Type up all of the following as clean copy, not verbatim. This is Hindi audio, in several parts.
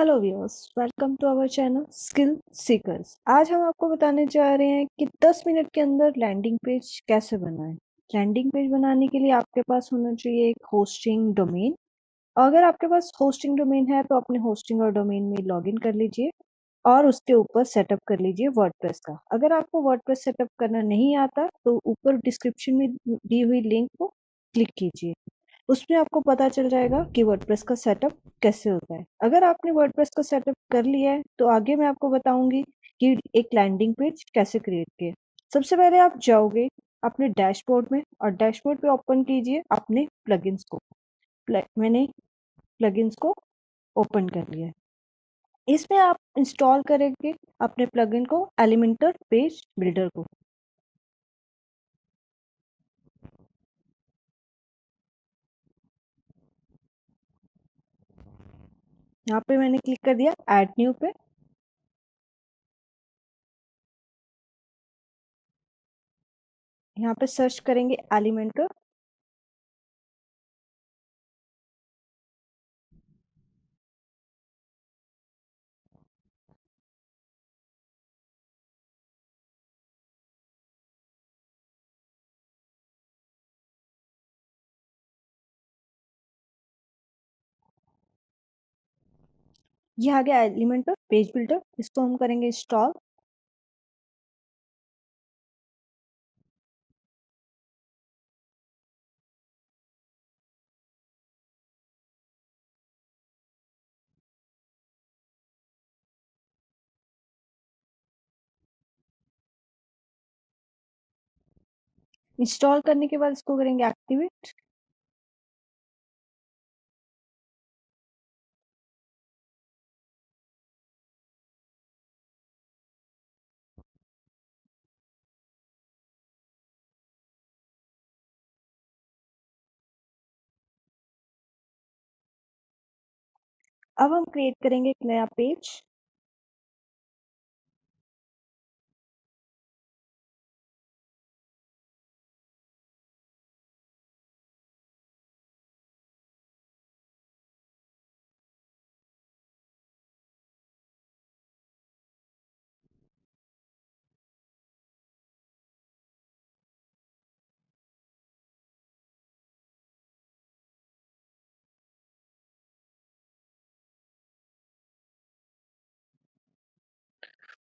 Hello viewers, welcome to our channel skill seekers. आज हम आपको बताने जा रहे हैं कि 10 मिनट के अंदर लैंडिंग पेज कैसे बनाएं। लैंडिंग पेज बनाने के लिए आपके पास होना चाहिए एक होस्टिंग डोमेन। अगर आपके पास होस्टिंग डोमेन है तो अपने होस्टिंग और डोमेन में लॉगिन कर लीजिए और उसके ऊपर सेटअप कर लीजिए वर्डप्रेस का। अगर आपको वर्डप्रेस सेटअप करना नहीं आता तो ऊपर डिस्क्रिप्शन में दी हुई लिंक को क्लिक कीजिए, उसमें आपको पता चल जाएगा कि वर्डप्रेस का सेटअप कैसे होता है। अगर आपने वर्डप्रेस का सेटअप कर लिया है तो आगे मैं आपको बताऊंगी कि एक लैंडिंग पेज कैसे क्रिएट किए। सबसे पहले आप जाओगे अपने डैशबोर्ड में और डैशबोर्ड पे ओपन कीजिए अपने प्लगइन्स को। मैंने प्लगइन्स को ओपन कर लिया है। इसमें आप इंस्टॉल करेंगे अपने प्लगइन को, एलिमेंटर पेज बिल्डर को। यहाँ पे मैंने क्लिक कर दिया ऐड न्यू पे। यहाँ पे सर्च करेंगे एलिमेंटर। यह आ गया एलिमेंटर पेज बिल्डर। इसको हम करेंगे इंस्टॉल। इंस्टॉल करने के बाद इसको करेंगे एक्टिवेट। अब हम क्रिएट करेंगे एक नया पेज।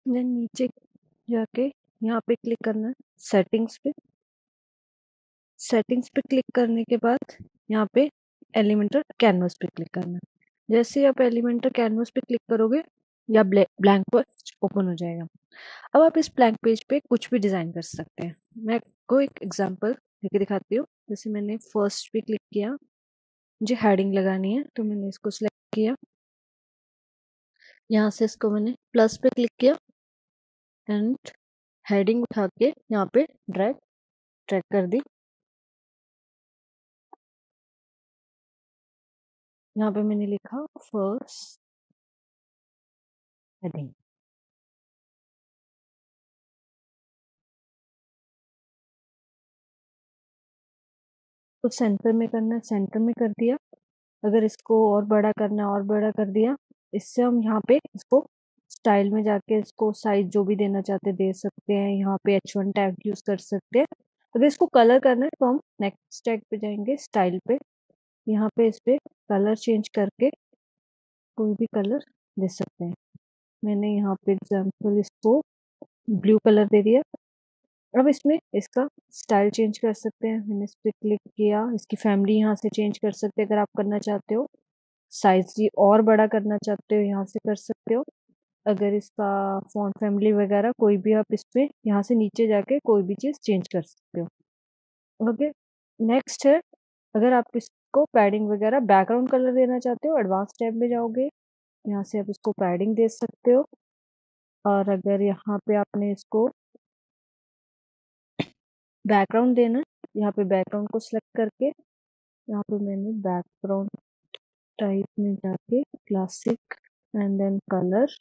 नीचे जाके यहाँ पे क्लिक करना है सेटिंग्स पे। सेटिंग्स पे क्लिक करने के बाद यहाँ पे एलिमेंटर कैनवस पे क्लिक करना है। जैसे आप एलिमेंटर कैनवस पे क्लिक करोगे या ब्लैंक पेज ओपन हो जाएगा। अब आप इस ब्लैंक पेज पे कुछ भी डिज़ाइन कर सकते हैं। मैं आपको एक एग्जांपल देके दिखाती हूँ। जैसे मैंने फर्स्ट पे क्लिक किया, मुझे हेडिंग लगानी है तो मैंने इसको सिलेक्ट किया। यहाँ से इसको मैंने प्लस पे क्लिक किया एंड हेडिंग उठा के यहाँ पे ड्रैग कर दी। यहाँ पे मैंने लिखा फर्स्ट हेडिंग। तो सेंटर में करना है, सेंटर में कर दिया। अगर इसको और बड़ा करना है और बड़ा कर दिया। इससे हम यहाँ पे इसको स्टाइल में जाके इसको साइज जो भी देना चाहते दे सकते हैं। यहाँ पे H1 टैग यूज कर सकते हैं। अगर इसको कलर करना है तो हम नेक्स्ट टैग पे जाएंगे, स्टाइल पे। यहाँ पे इस पे कलर चेंज करके कोई भी कलर दे सकते हैं। मैंने यहाँ पे एग्जांपल इसको ब्लू कलर दे दिया। अब इसमें इसका स्टाइल चेंज कर सकते हैं। मैंने इस पर क्लिक किया। इसकी फैमिली यहाँ से चेंज कर सकते हैं अगर आप करना चाहते हो। साइज जी और बड़ा करना चाहते हो यहाँ से कर सकते हो। अगर इसका फॉन्ट फैमिली वगैरह कोई भी आप इसमें यहाँ से नीचे जाके कोई भी चीज़ चेंज कर सकते हो। ओके, नेक्स्ट है अगर आप इसको पैडिंग वगैरह बैकग्राउंड कलर देना चाहते हो। एडवांस टैब में जाओगे, यहाँ से आप इसको पैडिंग दे सकते हो। और अगर यहाँ पे आपने इसको बैकग्राउंड देना, यहाँ पे बैकग्राउंड को सिलेक्ट करके यहाँ पे मैंने बैकग्राउंड टाइप में जाके क्लासिक एंड देन कलर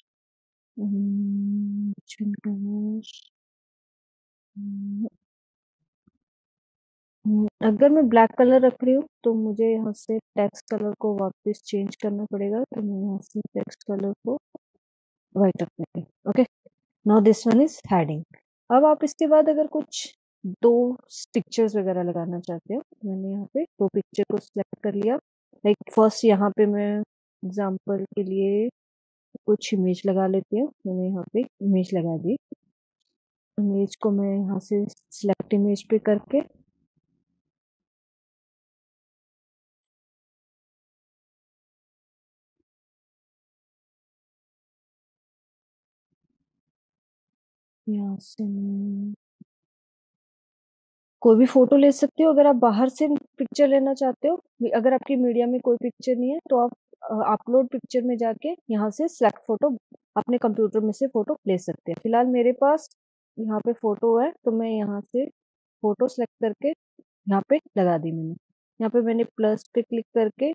अगर मैं ब्लैक कलर रख रही हूँ तो मुझे यहाँ से टेक्स्ट कलर को वापस चेंज करना पड़ेगा, तो मैं यहाँ से टेक्स्ट कलर को वाइट रखेंगे। Okay, now this one is heading. अब आप इसके बाद अगर कुछ दो पिक्चर्स वगैरह लगाना चाहते हो, मैंने यहाँ पे दो पिक्चर को सिलेक्ट कर लिया। लाइक फर्स्ट यहाँ पे मैं एग्जाम्पल के लिए कुछ इमेज लगा लेती हूँ। मैंने यहाँ पे इमेज लगा दी। इमेज को मैं यहाँ से सिलेक्ट इमेज पे करके यहाँ से कोई भी फोटो ले सकते हो। अगर आप बाहर से पिक्चर लेना चाहते हो, अगर आपकी मीडिया में कोई पिक्चर नहीं है, तो आप अपलोड पिक्चर में जाके यहाँ से सिलेक्ट फोटो अपने कंप्यूटर में से फोटो ले सकते हैं। फिलहाल मेरे पास यहाँ पे फोटो है, तो मैं यहाँ से फोटो सेलेक्ट करके यहाँ पे लगा दी। मैंने यहाँ पे प्लस पे क्लिक करके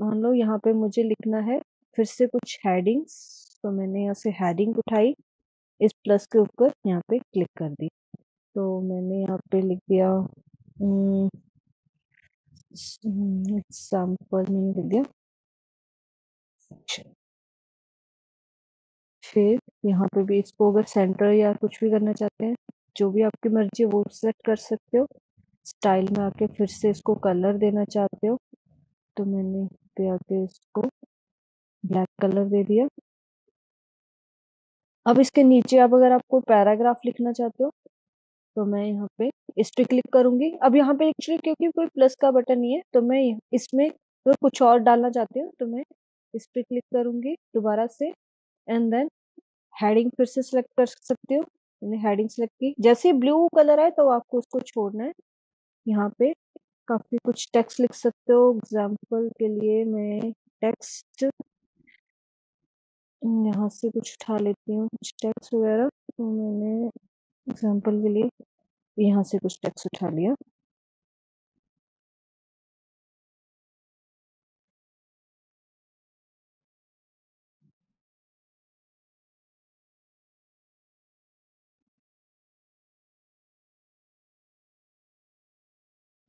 मान लो यहाँ पे मुझे लिखना है फिर से कुछ हेडिंग्स, तो मैंने यहाँ से हेडिंग उठाई, इस प्लस के ऊपर यहाँ पे क्लिक कर दी, तो मैंने यहाँ पे लिख दिया एग्जाम्पल मैंने लिख दिया। फिर यहाँ पे भी इसको अगर सेंटर या कुछ भी करना चाहते हैं, जो भी आपकी मर्जी है वो सेलेक्ट कर सकते हो। स्टाइल में आके फिर से इसको कलर देना चाहते हो, तो मैंने पे आके इसको ब्लैक कलर दे दिया। अब इसके नीचे आप अगर आप कोई पैराग्राफ लिखना चाहते हो, तो मैं यहाँ पे इस पे क्लिक करूंगी। अब यहाँ पे एक्चुअली क्योंकि कोई प्लस का बटन नहीं है, तो मैं इसमें अगर कुछ और डालना चाहती हूँ, तो मैं इस पे क्लिक करूंगी दोबारा से, एंड देन हेडिंग फिर से सिलेक्ट कर सकते हो। मैंने हेडिंग सेलेक्ट की। जैसे ब्लू कलर है तो आपको उसको छोड़ना है। यहाँ पे काफी कुछ टेक्स्ट लिख सकते हो। एग्जाम्पल के लिए मैं टेक्स्ट यहाँ से कुछ उठा लेती हूँ, कुछ टेक्स्ट वगैरह। तो मैंने एग्जाम्पल के लिए यहाँ से कुछ टेक्स्ट उठा लिया।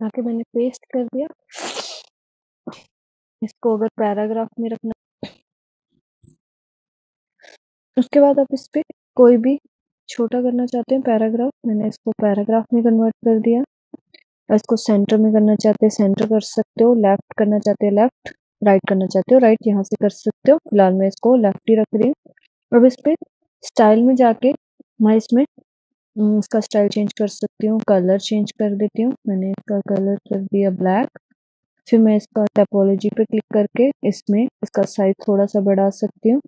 आके मैंने पेस्ट कर दिया। इसको अगर पैराग्राफ में रखना, उसके बाद आप इस पे कोई भी छोटा करना चाहते हैं पैराग्राफ, मैंने इसको पैराग्राफ में कन्वर्ट कर दिया। और इसको सेंटर में करना चाहते हैं सेंटर कर सकते हो, लेफ्ट करना चाहते हो लेफ्ट, राइट करना चाहते हो राइट यहाँ से कर सकते हो। फिलहाल मैं इसको लेफ्ट ही रख रही हूँ। अब इस पे स्टाइल में जाके मैं इसमें इसका स्टाइल चेंज कर सकती हूँ, कलर चेंज कर देती हूँ। मैंने इसका कलर कर दिया ब्लैक। फिर मैं इसका टैपोलॉजी पे क्लिक करके इसमें इसका साइज थोड़ा सा बढ़ा सकती हूँ,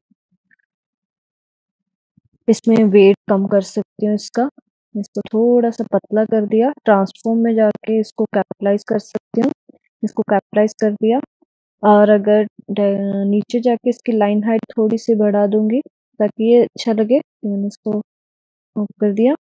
इसमें वेट कम कर सकती हूँ, इसको थोड़ा सा पतला कर दिया। ट्रांसफॉर्म में जाके इसको कैपिटलाइज कर सकती हूँ, इसको कैपिटलाइज कर दिया। और अगर नीचे जाके इसकी लाइन हाइट थोड़ी सी बढ़ा दूंगी ताकि ये अच्छा लगे, तो मैंने इसको ऑफ कर दिया।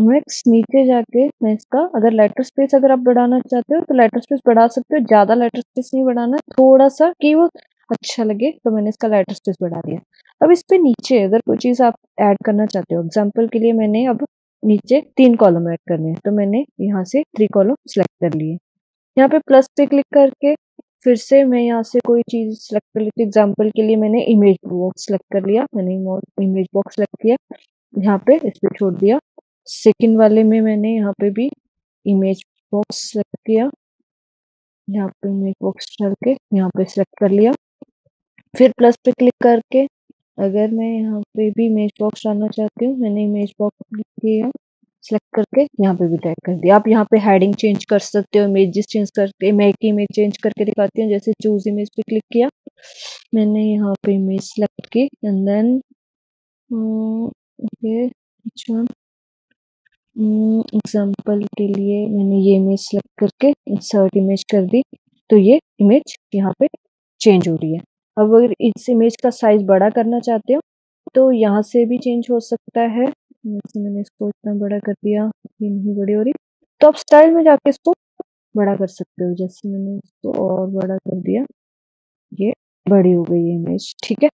नेक्स्ट नीचे जाके मैं इसका अगर लेटर स्पेस अगर आप बढ़ाना चाहते हो तो लेटर स्पेस बढ़ा सकते हो। ज़्यादा लेटर स्पेस नहीं बढ़ाना, थोड़ा सा कि वो अच्छा लगे, तो मैंने इसका लेटर स्पेस बढ़ा दिया। अब इस पे नीचे अगर कोई चीज़ आप ऐड करना चाहते हो, एग्जांपल के लिए मैंने अब नीचे 3 कॉलम ऐड करने हैं, तो मैंने यहाँ से 3 कॉलम सेलेक्ट कर लिए। यहाँ पे प्लस पे क्लिक करके फिर से मैं यहाँ से कोई चीज़ सेलेक्ट कर लेती। एग्जाम्पल के लिए मैंने इमेज बॉक्स सेलेक्ट कर लिया। मैंने इमेज बॉक्स सेलेक्ट किया, यहाँ पे इस पे छोड़ दिया। सेकंड वाले में मैंने यहाँ पे भी इमेज बॉक्स सेलेक्ट किया, यहाँ पे इमेज बॉक्स डाल के यहाँ पे सेलेक्ट कर लिया। फिर प्लस पे क्लिक करके अगर मैं यहाँ पे भी इमेज बॉक्स डालना चाहती हूँ, मैंने इमेज बॉक्स किया सेलेक्ट करके यहाँ पे भी टैग कर दिया। आप यहाँ पे हेडिंग चेंज कर सकते हो, इमेजेस चेंज करके। मैं एक इमेज चेंज करके दिखाती हूँ। जैसे चूज इमेज पे क्लिक किया, मैंने यहाँ पे इमेज सेलेक्ट की, एंड देन ओके अच्छा एग्जाम्पल के लिए मैंने ये इमेज सेलेक्ट करके इंसर्ट इमेज कर दी, तो ये इमेज यहाँ पे चेंज हो रही है। अब अगर इस इमेज का साइज बड़ा करना चाहते हो तो यहाँ से भी चेंज हो सकता है। जैसे मैंने इसको इतना बड़ा कर दिया, ये नहीं बड़ी हो रही, तो आप स्टाइल में जाके इसको बड़ा कर सकते हो। जैसे मैंने इसको और बड़ा कर दिया, ये बड़ी हो गई इमेज। ठीक है,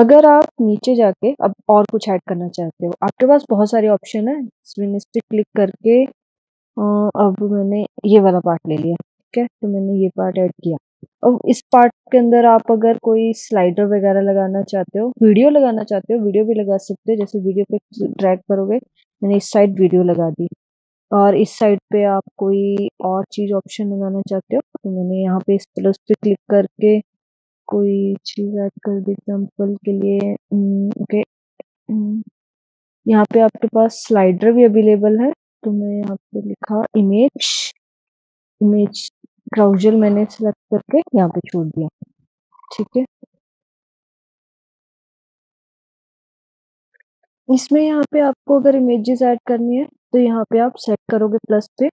अगर आप नीचे जाके अब और कुछ ऐड करना चाहते हो, आपके पास बहुत सारे ऑप्शन है। इस पे क्लिक करके अब मैंने ये वाला पार्ट ले लिया, ठीक है। तो मैंने ये पार्ट ऐड किया। अब इस पार्ट के अंदर आप अगर कोई स्लाइडर वगैरह लगाना चाहते हो, वीडियो लगाना चाहते हो, वीडियो भी लगा सकते हो। जैसे वीडियो पे ड्रैग करोगे, मैंने इस साइड वीडियो लगा दी, और इस साइड पे आप कोई और चीज़ ऑप्शन लगाना चाहते हो तो मैंने यहाँ पे इस प्लस पे क्लिक करके कोई चीज़ ऐड कर दी। एग्जाम्पल के लिए ओके, यहाँ पे आपके पास स्लाइडर भी अवेलेबल है, तो मैं यहाँ पे लिखा इमेज ट्राउजर मैंने सेलेक्ट करके यहाँ पे छोड़ दिया, ठीक है। इसमें यहाँ पे आपको अगर इमेजेस ऐड करनी है तो यहाँ पे आप सेट करोगे प्लस पे,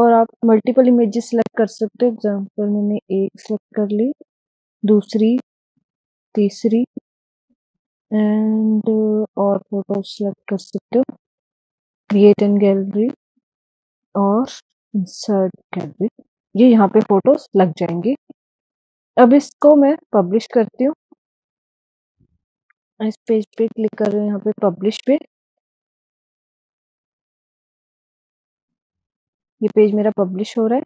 और आप मल्टीपल इमेजेस सेलेक्ट कर सकते हो। एग्जांपल मैंने एक सेलेक्ट कर ली, दूसरी, तीसरी एंड और फोटो सेलेक्ट कर सकते हो, क्रिएट एंड गैलरी और इंसर्ट गैलरी। ये यहाँ पे फोटोज लग जाएंगी। अब इसको मैं पब्लिश करती हूँ, इस पेज पे क्लिक कर रही हूँ, यहाँ पे पब्लिश पे। ये पेज मेरा पब्लिश हो रहा है।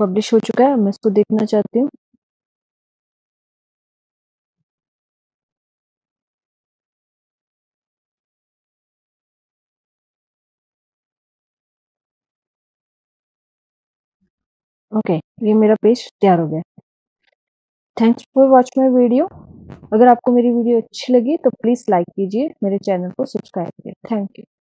पब्लिश हो चुका है। मैं इसको देखना चाहती हूँ। ओके, ये मेरा पेज तैयार हो गया। Thanks for watch my video. अगर आपको मेरी वीडियो अच्छी लगी तो प्लीज़ लाइक कीजिए, मेरे चैनल को सब्सक्राइब कीजिए। Thank you.